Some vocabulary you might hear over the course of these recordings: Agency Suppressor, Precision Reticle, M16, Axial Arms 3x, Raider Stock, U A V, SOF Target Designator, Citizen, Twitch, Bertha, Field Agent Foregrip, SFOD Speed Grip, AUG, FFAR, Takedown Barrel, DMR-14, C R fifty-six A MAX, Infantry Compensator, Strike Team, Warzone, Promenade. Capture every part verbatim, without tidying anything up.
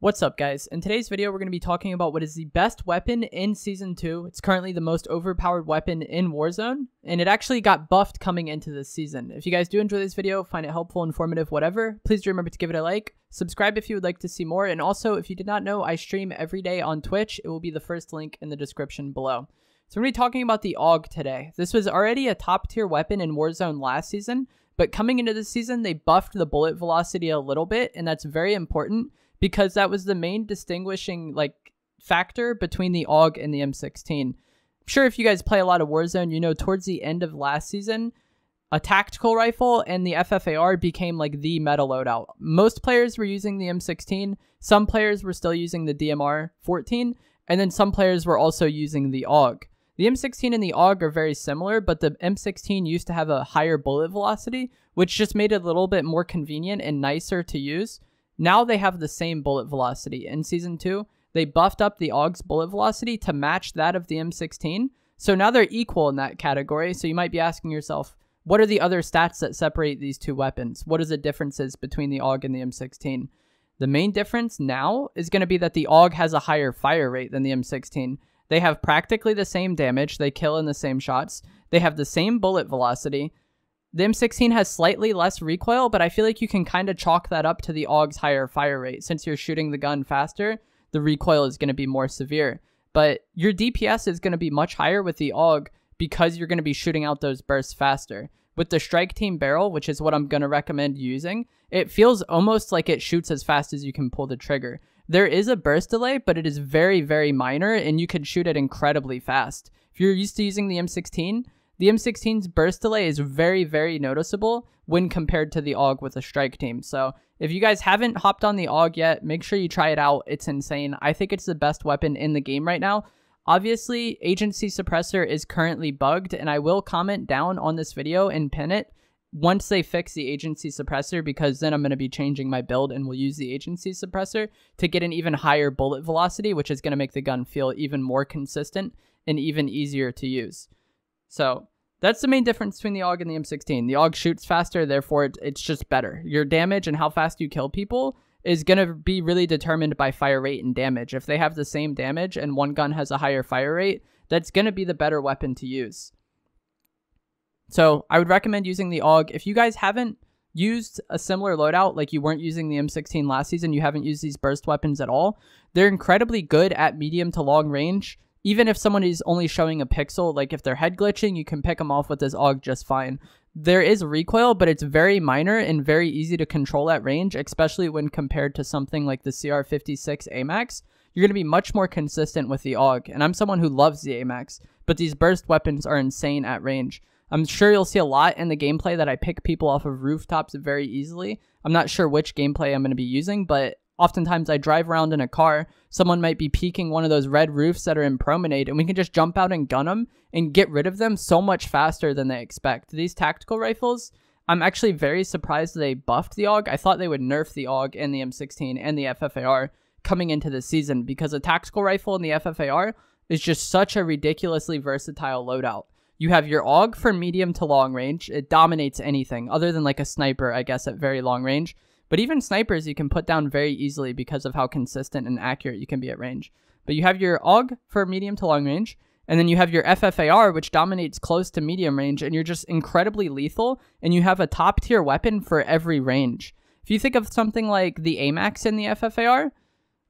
What's up, guys? In today's video, we're going to be talking about what is the best weapon in Season two. It's currently the most overpowered weapon in Warzone, and it actually got buffed coming into this season. If you guys do enjoy this video, find it helpful, informative, whatever, please do remember to give it a like, subscribe if you would like to see more, and also, if you did not know, I stream every day on Twitch. It will be the first link in the description below. So we're going to be talking about the A U G today. This was already a top-tier weapon in Warzone last season, but coming into this season, they buffed the bullet velocity a little bit, and that's very important, because that was the main distinguishing like factor between the A U G and the M sixteen. I'm sure if you guys play a lot of Warzone, you know towards the end of last season, a tactical rifle and the F F A R became like the meta loadout. Most players were using the M sixteen, some players were still using the D M R fourteen, and then some players were also using the A U G. The M sixteen and the A U G are very similar, but the M sixteen used to have a higher bullet velocity, which just made it a little bit more convenient and nicer to use. Now they have the same bullet velocity. In Season two, they buffed up the A U G's bullet velocity to match that of the M sixteen. So now they're equal in that category. So you might be asking yourself, what are the other stats that separate these two weapons? What are the differences between the A U G and the M sixteen? The main difference now is going to be that the A U G has a higher fire rate than the M sixteen. They have practically the same damage. They kill in the same shots. They have the same bullet velocity. The M sixteen has slightly less recoil, but I feel like you can kind of chalk that up to the A U G's higher fire rate. Since you're shooting the gun faster, the recoil is going to be more severe. But your D P S is going to be much higher with the A U G because you're going to be shooting out those bursts faster. With the Strike Team barrel, which is what I'm going to recommend using, it feels almost like it shoots as fast as you can pull the trigger. There is a burst delay, but it is very, very minor, and you can shoot it incredibly fast. If you're used to using the M sixteen... the M sixteen's burst delay is very, very noticeable when compared to the A U G with a Strike Team. So if you guys haven't hopped on the A U G yet, make sure you try it out. It's insane. I think it's the best weapon in the game right now. Obviously, Agency Suppressor is currently bugged, and I will comment down on this video and pin it once they fix the Agency Suppressor, because then I'm going to be changing my build and we'll use the Agency Suppressor to get an even higher bullet velocity, which is going to make the gun feel even more consistent and even easier to use. So that's the main difference between the A U G and the M sixteen. The A U G shoots faster, therefore it, it's just better. Your damage and how fast you kill people is going to be really determined by fire rate and damage. If they have the same damage and one gun has a higher fire rate, that's going to be the better weapon to use. So I would recommend using the A U G. If you guys haven't used a similar loadout, like you weren't using the M sixteen last season, you haven't used these burst weapons at all, they're incredibly good at medium to long range. Even if someone is only showing a pixel, like if they're head glitching, you can pick them off with this A U G just fine. There is recoil, but it's very minor and very easy to control at range, especially when compared to something like the C R fifty-six A MAX. You're going to be much more consistent with the A U G, and I'm someone who loves the A MAX, but these burst weapons are insane at range. I'm sure you'll see a lot in the gameplay that I pick people off of rooftops very easily. I'm not sure which gameplay I'm going to be using, but oftentimes I drive around in a car, someone might be peeking one of those red roofs that are in Promenade, and we can just jump out and gun them and get rid of them so much faster than they expect. These tactical rifles, I'm actually very surprised they buffed the A U G. I thought they would nerf the A U G and the M sixteen and the F F A R coming into this season, because a tactical rifle and the F F A R is just such a ridiculously versatile loadout. You have your A U G for medium to long range. It dominates anything other than like a sniper, I guess, at very long range. But even snipers you can put down very easily because of how consistent and accurate you can be at range. But you have your A U G for medium to long range, and then you have your F F A R, which dominates close to medium range, and you're just incredibly lethal, and you have a top tier weapon for every range. If you think of something like the A MAX and the F F A R,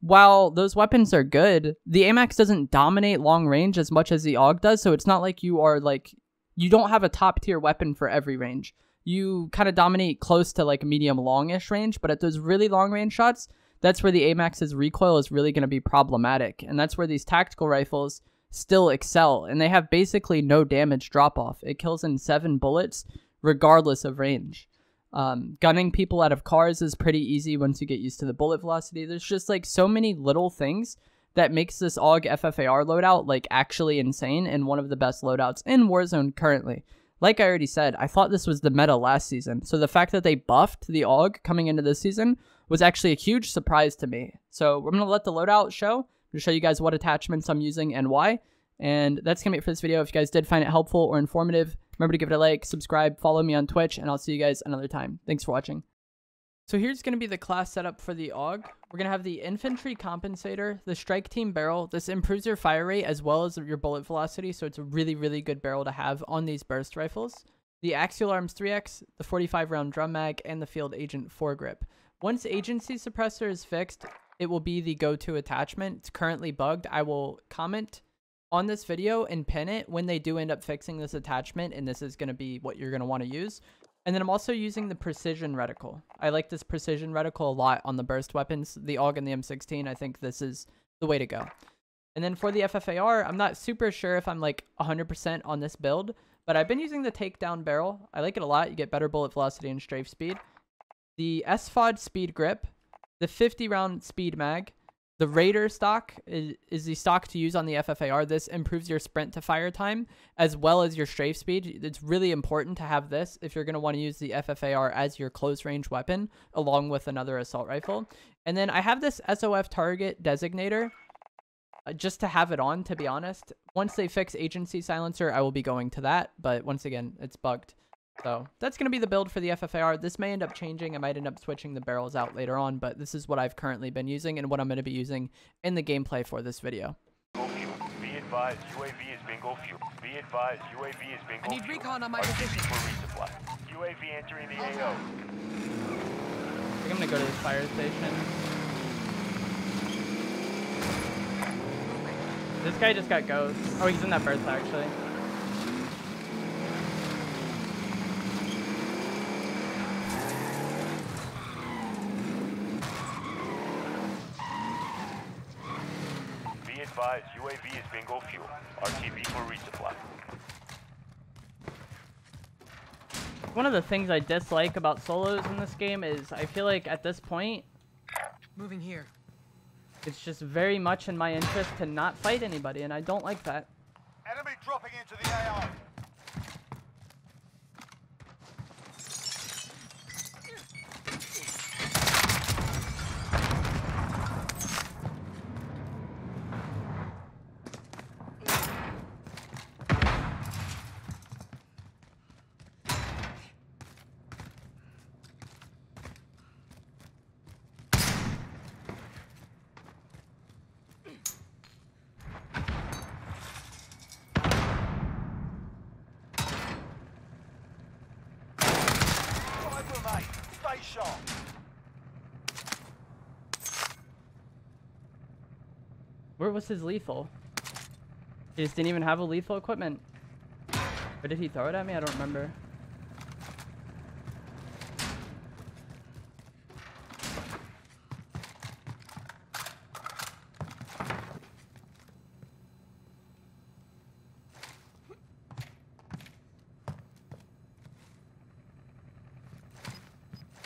while those weapons are good, the A MAX doesn't dominate long range as much as the A U G does, so it's not like you are like, you don't have a top tier weapon for every range. You kind of dominate close to like medium longish range, but at those really long range shots, that's where the A MAX's recoil is really going to be problematic. And that's where these tactical rifles still excel. And they have basically no damage drop off. It kills in seven bullets, regardless of range. Um, gunning people out of cars is pretty easy once you get used to the bullet velocity. There's just like so many little things that makes this A U G F F A R loadout like actually insane and one of the best loadouts in Warzone currently. Like I already said, I thought this was the meta last season, so the fact that they buffed the A U G coming into this season was actually a huge surprise to me. So we're going to let the loadout show, to show you guys what attachments I'm using and why, and that's going to be it for this video. If you guys did find it helpful or informative, remember to give it a like, subscribe, follow me on Twitch, and I'll see you guys another time. Thanks for watching. So here's going to be the class setup for the A U G. We're going to have the Infantry Compensator, the Strike Team Barrel. This improves your fire rate as well as your bullet velocity, so it's a really, really good barrel to have on these burst rifles. The Axial Arms three X, the forty-five round drum mag, and the Field Agent Foregrip. Once Agency Suppressor is fixed, it will be the go-to attachment. It's currently bugged. I will comment on this video and pin it when they do end up fixing this attachment, and this is going to be what you're going to want to use. And then I'm also using the Precision Reticle. I like this Precision Reticle a lot on the burst weapons, the A U G and the M sixteen. I think this is the way to go. And then for the F F A R, I'm not super sure if I'm like one hundred percent on this build, but I've been using the Takedown Barrel. I like it a lot. You get better bullet velocity and strafe speed. The S F O D Speed Grip, the fifty round Speed Mag, the Raider Stock is, is the stock to use on the F F A R. This improves your sprint to fire time as well as your strafe speed. It's really important to have this if you're going to want to use the F F A R as your close range weapon along with another assault rifle. And then I have this S O F Target Designator uh, just to have it on, to be honest. Once they fix Agency Silencer, I will be going to that. But once again, it's bugged. So that's going to be the build for the F F A R. This may end up changing. I might end up switching the barrels out later on, but this is what I've currently been using and what I'm going to be using in the gameplay for this video. Be advised, U A V is bingo fuel. Be advised, U A V is bingo fuel. I need recon on my position. U A V entering the A O. I think I'm going to go to the fire station. This guy just got ghosts. Oh, he's in that Bertha, actually. U A V is bingo fuel. R T V for resupply. One of the things I dislike about solos in this game is I feel like at this point, moving here, it's just very much in my interest to not fight anybody, and I don't like that. Enemy dropping into the A I. Where was his lethal? He just didn't even have a lethal equipment. Or did he throw it at me? I don't remember.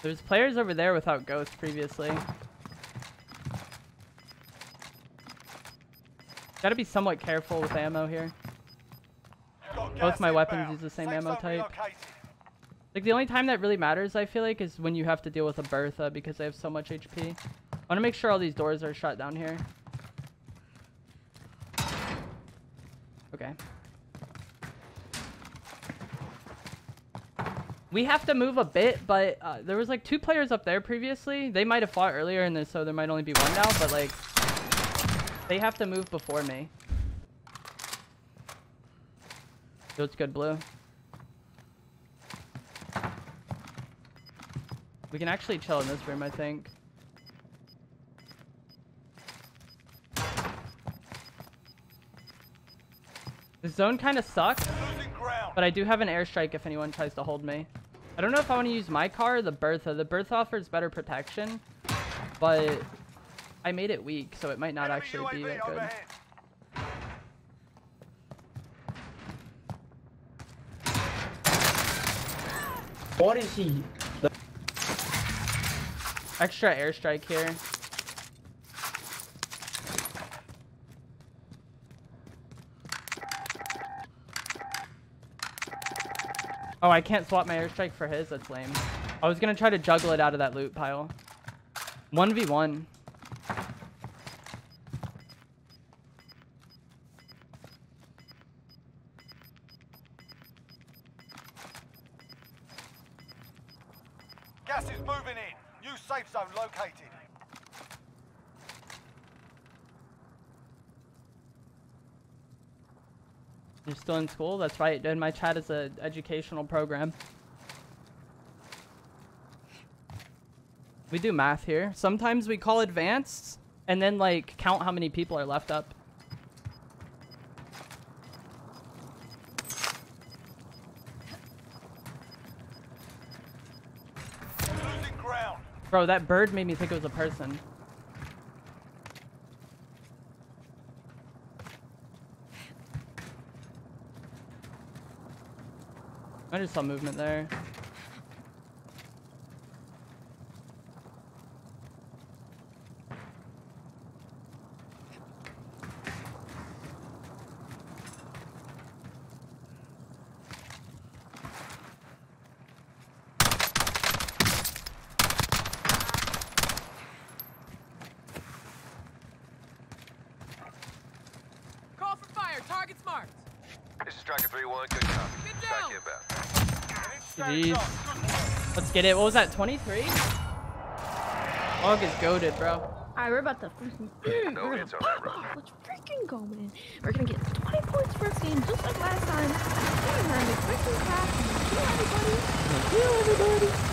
There's players over there without ghosts previously. Gotta be somewhat careful with ammo here. Both my weapons use the same ammo type. Like, the only time that really matters, I feel like, is when you have to deal with a Bertha because they have so much H P. I want to make sure all these doors are shut down here. Okay. We have to move a bit, but uh, there was like two players up there previously. They might have fought earlier in this, so there might only be one now, but like, they have to move before me. So it's good, Blue. We can actually chill in this room, I think. The zone kind of sucks, but I do have an airstrike if anyone tries to hold me. I don't know if I want to use my car or the Bertha. The Bertha offers better protection, but I made it weak, so it might not actually be that good. What is he? Extra airstrike here. Oh, I can't swap my airstrike for his. That's lame. I was going to try to juggle it out of that loot pile. one v one. Gas is moving in. New safe zone located. You're still in school? That's right, dude. My chat is an educational program. We do math here. Sometimes we call advanced and then, like, count how many people are left up. Losing ground. Bro, that bird made me think it was a person. I just saw movement there. Call for fire. Target's marked. This is Striker three one. Good copy. Get down. Strike inbound. Jeez. Let's get it. What was that, twenty-three? Hog is goated, bro. Alright, we're about to freaking... Mm, no hits on that run. Let's freaking go, man. We're gonna get twenty points per game, just like last time. We're gonna freaking crash. Kill everybody. Kill everybody.